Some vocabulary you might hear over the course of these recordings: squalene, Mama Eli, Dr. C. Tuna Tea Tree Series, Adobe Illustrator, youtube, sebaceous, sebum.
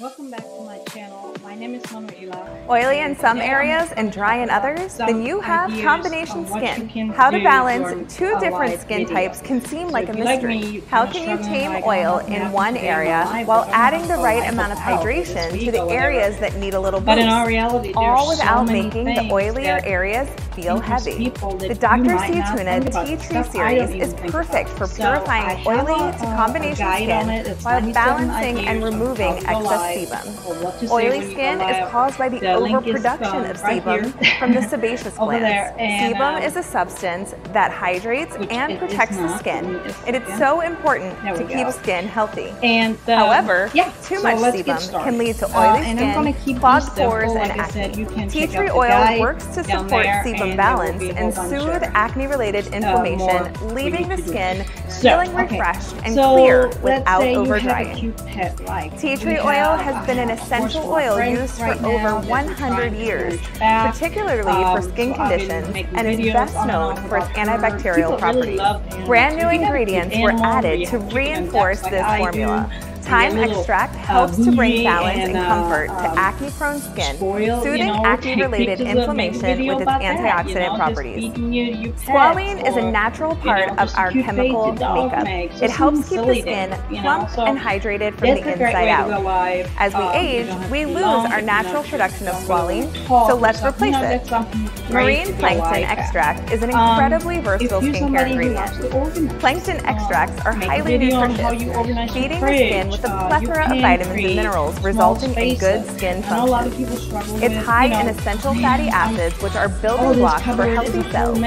Welcome back to my channel. My name is Mama Eli. Oily in some areas and dry in others? Then you have combination skin. How to balance two different skin types can seem like a mystery. How can you tame oil in one area while adding the right amount of hydration to the areas that need a little boost, all without making the oilier areas feel heavy? The Dr. C. Tuna Tea Tree Series is perfect for purifying oily to combination skin while balancing and removing excess sebum. Oily skin is caused by the overproduction of sebum from the sebaceous glands. Sebum is a substance that hydrates and protects the skin, and it's so important to keep skin healthy. However, too much sebum can lead to oily skin, clogged pores, and acne. Tea tree oil works to support sebum balance and soothe acne-related inflammation, leaving the skin feeling refreshed and clear without over-drying. Tea tree oil has been an essential oil used for over 100 years, particularly for skin conditions, and is best known for its antibacterial properties. Brand new ingredients were added to reinforce this formula. Thyme extract helps to bring balance and comfort to acne-prone skin, soothing acne-related inflammation with its antioxidant properties. Squalene is a natural part of our chemical makeup. It helps keep the skin plump and hydrated from the inside out. As we age, we lose our natural production of squalene, so let's replace it. Marine plankton extract is an incredibly versatile skincare ingredient. Plankton extracts are highly nutritious, feeding the skin with a plethora of vitamins and minerals, resulting in good skin function. It's high in essential fatty acids, which are building blocks for healthy cells,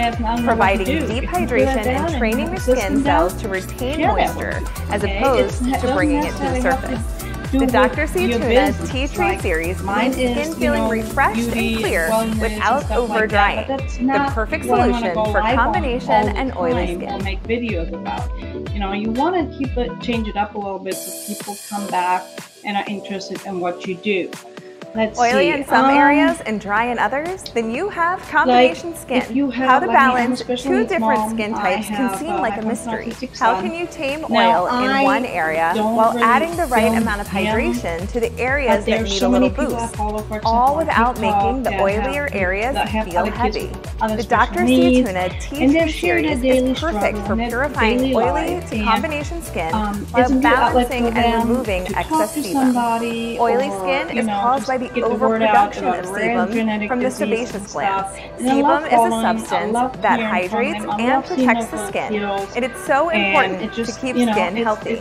providing deep hydration and training the skin cells to retain moisture as opposed to bringing it to the surface. The Dr. C. Tuna Tea Tree Series leaves skin feeling refreshed and clear without over-drying. The perfect solution for combination and oily skin. We'll make videos about. You want to change it up a little bit so people come back and are interested in what you do. Oily in some areas and dry in others? Then you have combination skin. How to balance two different skin types can seem like a mystery. How can you tame oil in one area while adding the right amount of hydration to the areas that need a little boost, all without making the oilier areas feel heavy? The Dr. C. Tuna Tea Tree Series is perfect for purifying oily to combination skin while balancing and removing excess sebum. Oily skin is caused by the overproduction of sebum from the sebaceous glands. Sebum is a substance that hydrates and protects the skin, and it's so important to keep skin healthy.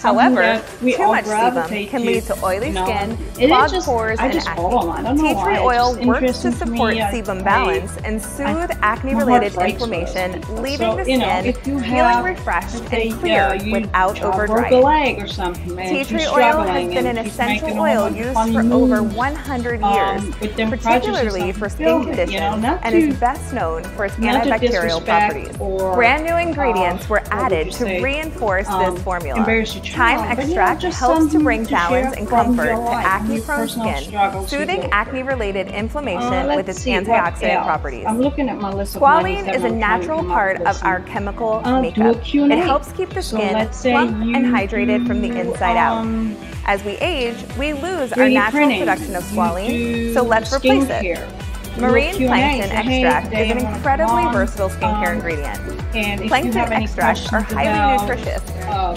However, too much sebum can lead to oily skin, clogged pores, and acne. Tea tree oil works to support sebum balance and soothe acne-related inflammation, leaving the skin feeling refreshed and clear without over-drying. Tea tree oil has been an essential oil used for over 100 years, particularly for skin conditions, and is best known for its antibacterial properties. Brand new ingredients were added to reinforce this formula. Thyme extract helps to bring balance and comfort to acne-prone skin, soothing acne-related inflammation with its antioxidant properties. Squalene is a natural part of our chemical makeup. It helps keep the skin plump and hydrated from the inside out. As we age, we lose our natural production of squalene, so let's replace it. Marine plankton extract is an incredibly versatile skincare ingredient. Plankton extracts are highly nutritious,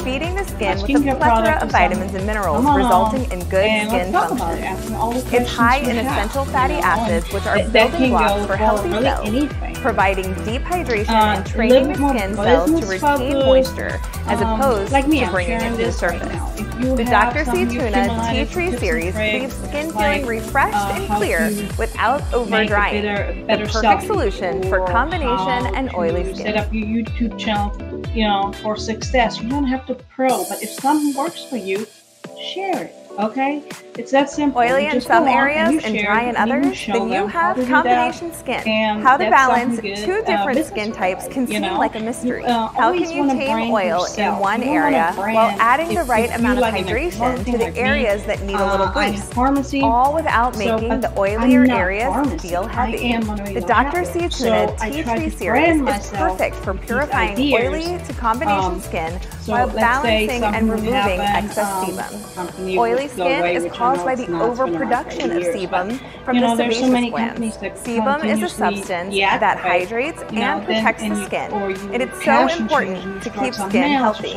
feeding the skin with a plethora of vitamins and minerals, resulting in good skin function. It's high in essential fatty acids, which are building blocks for healthy cells, providing deep hydration and training the skin cells to retain moisture as opposed to bringing it to the surface. The Dr. C. Tuna Tea Tree Series leaves skin feeling refreshed and clear without over-drying. The perfect solution for combination and oily skin. Set up your YouTube channel, for success. You don't have to pro, but if something works for you, share it. Okay? It's that simple. Oily in some areas and dry in others? Then you have combination skin. How to balance two different skin types can seem like a mystery. How can you tame oil in one area while adding the right amount of hydration to the areas that need a little boost, all without making the oilier areas feel heavy? The Dr. C. Tuna Tea Tree Series is perfect for purifying oily to combination skin while balancing and removing excess sebum. Oily skin is caused by the overproduction of sebum from the sebaceous glands. Sebum is a substance that hydrates and protects the skin, and it's so important to keep skin healthy.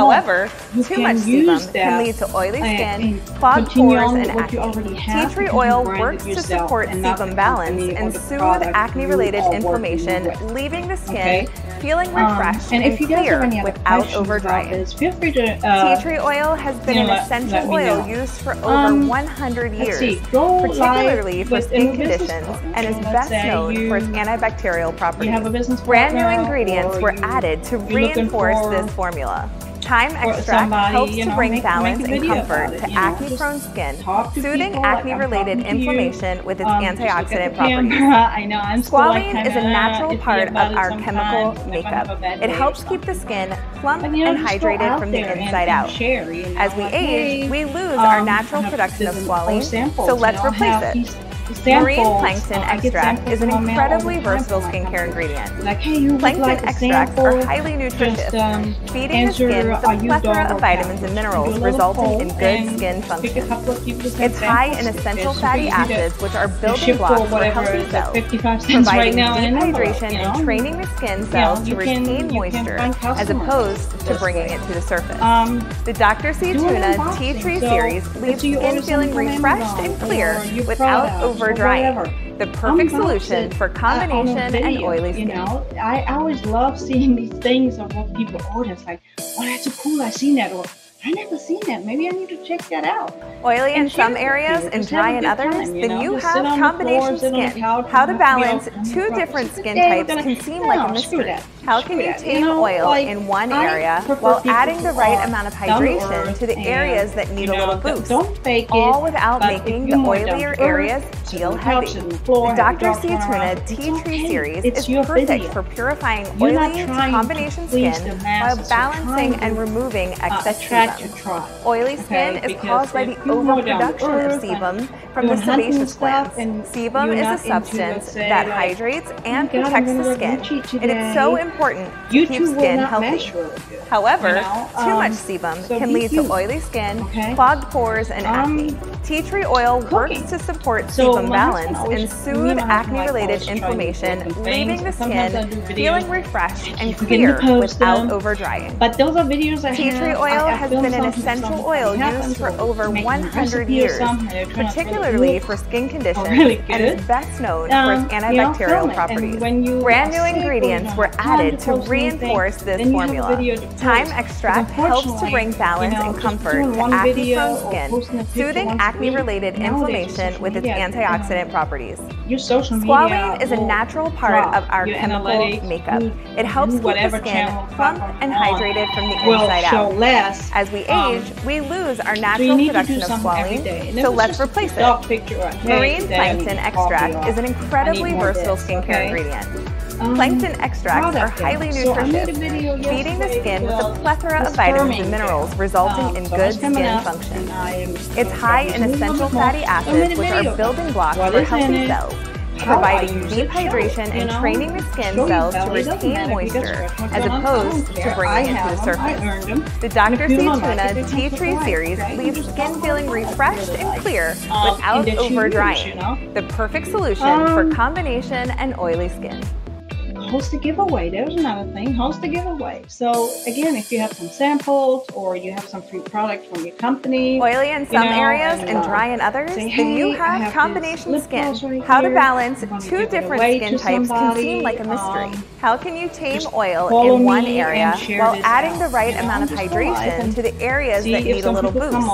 However, too much sebum can lead to oily skin, clogged pores, and acne. Tea tree oil works to support sebum balance and soothe acne-related inflammation, leaving the skin feeling refreshed and clear without over-drying. Feel free to tea tree oil has been an essential oil used for over 100 years, particularly for skin conditions, and is best known for its antibacterial properties. Brand new ingredients were added to reinforce this formula. Thyme extract helps to bring balance and comfort to acne-prone skin, soothing acne-related inflammation with its antioxidant properties. Squalene is a natural part of our chemical makeup. It helps keep the skin plump and hydrated from the inside out. As we age, we lose our natural production of squalene, so let's replace it. Marine plankton extract is an incredibly versatile skincare ingredient. Plankton extracts are highly nutritious, feeding the skin with a plethora of vitamins and minerals, resulting in good skin function. It's high in essential fatty acids, which are building blocks for healthy cells, providing hydration and training the skin cells to retain moisture as opposed to bringing it to the surface. The Dr. C. Tuna Tea Tree Series leaves skin feeling refreshed and clear without over-drying, the perfect solution for combination and oily skin. You know, I always love seeing these things of what people order. It's like, oh, that's so cool, I've seen that, or I've never seen that, maybe I need to check that out. Oily in some areas and dry in others, then you have combination skin. How to balance two different skin types can seem like a mystery. How can you tame oil in one area while adding the right amount of hydration to the areas that need a little boost, all without making the oilier areas feel heavy? The Dr. C. Tuna Tea Tree Series is perfect for purifying oily to combination skin while balancing and removing excess sebum. Oily skin is caused by the overproduction of sebum from the sebaceous glands. Sebum is a substance that hydrates and protects the skin, and it's so important to keep skin healthy. However, too much sebum can lead to oily skin, clogged pores, and acne. Tea tree oil works to support sebum balance and soothe acne-related inflammation, leaving the skin feeling refreshed and clear without over-drying. Tea tree oil has been an essential oil used for over 100 years, particularly for skin conditions, and is best known for its antibacterial properties. Brand new ingredients were added to reinforce this formula. Thyme extract helps to bring balance and comfort to acne-prone skin, soothing acne-related inflammation with its antioxidant properties. Squalene is a natural part of our chemical makeup. It helps keep the skin plump and hydrated from the inside out. As we age, we lose our natural production of squalene, so let's replace it. Marine plankton extract is an incredibly versatile skincare ingredient. Plankton extracts are highly nutritious, feeding the skin with a plethora of vitamins and minerals, resulting in good skin function. It's high in essential fatty acids, which are building blocks for healthy cells, providing deep hydration and training the skin cells to retain moisture as opposed to bringing it to the surface. The Dr. C. Tuna Tea Tree Series leaves skin feeling refreshed and clear without over-drying, the perfect solution for combination and oily skin. Host a giveaway. There's another thing. Host a giveaway. So again, if you have some samples or you have some free product from your company, oily in some areas and dry in others, say, hey, then you have combination skin. How to balance two different skin types can seem like a mystery. How can you tame oil in one area while adding the right amount of hydration to the areas that need a little boost,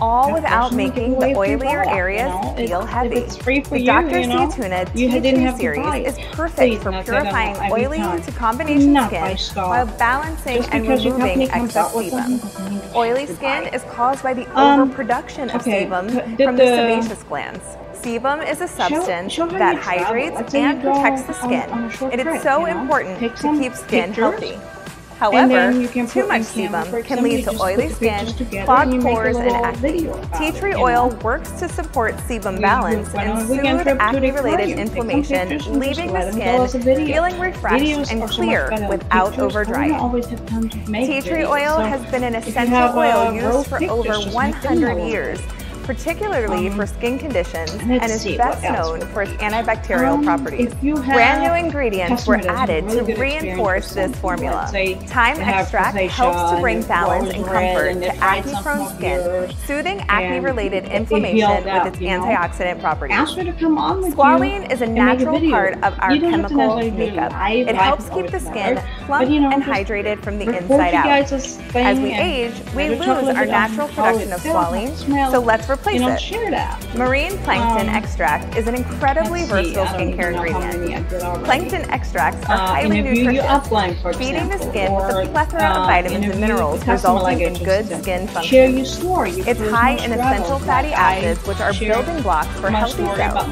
all without making the oilier areas feel heavy? The Dr. C. Tuna Tea Tree Series is perfect for purifying oily to combination skin while balancing and removing excess sebum. Oily skin is caused by the overproduction of sebum from the sebaceous glands. Sebum is a substance that hydrates and protects the skin, and it's so important to keep skin healthy. However, too much sebum can lead to oily skin, clogged pores, and acne. Tea tree oil works to support sebum balance and soothe acne-related inflammation, leaving the skin feeling refreshed and clear without over-drying. Tea tree oil has been an essential oil used for over 100 years, particularly for skin conditions, and is best known for its antibacterial properties. Brand new ingredients were added to reinforce this formula. Thyme extract helps to bring balance and comfort to acne-prone skin, soothing acne-related inflammation with its antioxidant properties. Squalene is a natural part of our chemical makeup. It helps keep the skin plump and hydrated from the inside out. As we age, we lose our natural production of squalene, so let's replace it. Marine plankton extract is an incredibly versatile skincare ingredient. Plankton extracts are highly nutritious, feeding the skin with a plethora of vitamins and minerals, resulting in good skin function. It's high in essential fatty acids, which are building blocks for healthy cells,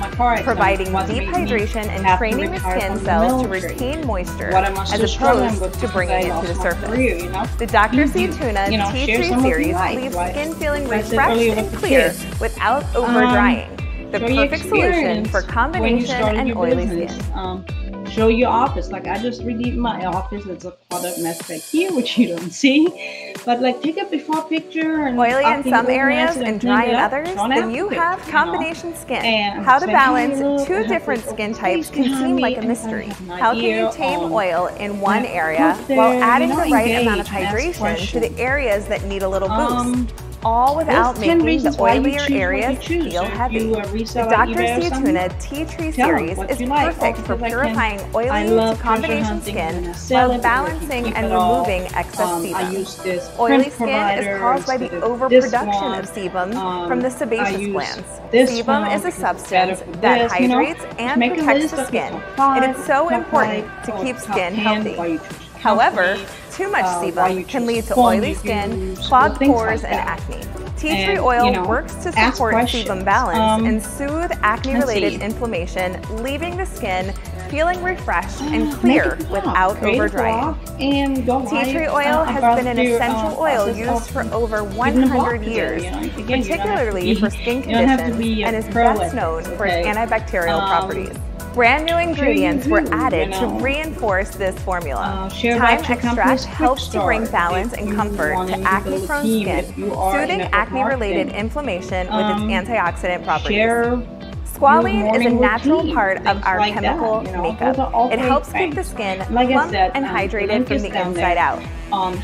providing deep hydration and training the skin cells to retain moisture as opposed to bringing it to the surface. The Dr. C. Tuna Tea Tree Series leaves skin feeling refreshed and clear without over-drying. The perfect solution for combination and oily skin. Show your office. Like, I just redeemed my office. It's a cluttered mess back here, which you don't see. But like, take a before picture. And oily in some areas and dry in others. Then you have combination skin. And how to balance two different skin types can seem like a mystery. How can you tame oil in one area while adding the right amount of hydration to the areas that need a little boost? All without making the oilier areas feel heavy. The Dr. C. Tuna Tea Tree Series is perfect for purifying oily combination skin while balancing and removing excess sebum. Oily skin is caused by the overproduction of sebum from the sebaceous glands. Sebum is a substance that hydrates and protects the skin, and it's so important to keep skin healthy. However, too much sebum can lead to oily skin, clogged pores, and acne. Tea tree oil works to support sebum balance and soothe acne-related inflammation, leaving the skin feeling refreshed and clear without over-drying. Tea tree oil has been an essential oil used for over 100 years, particularly for skin conditions, and is best known for its antibacterial properties. Brand new ingredients were added to reinforce this formula. Thyme extract helps to bring balance and comfort to acne-prone skin, soothing acne-related inflammation with its antioxidant properties. Squalene is a natural part of our chemical makeup. It helps keep the skin plump and hydrated from the inside out.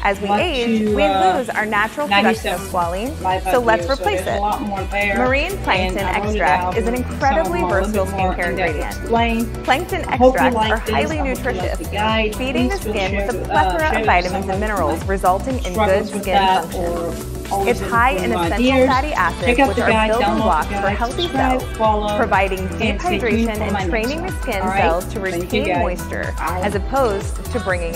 As we age, we lose our natural production of squalene, so let's replace it. Marine plankton extract is an incredibly versatile skincare ingredient. Plankton extracts are highly nutritious, feeding the skin with a plethora of vitamins and minerals, resulting in good skin function. It's high in essential fatty acids, which are building blocks for healthy cells, providing deep hydration and training the skin cells to retain moisture as opposed to bringing it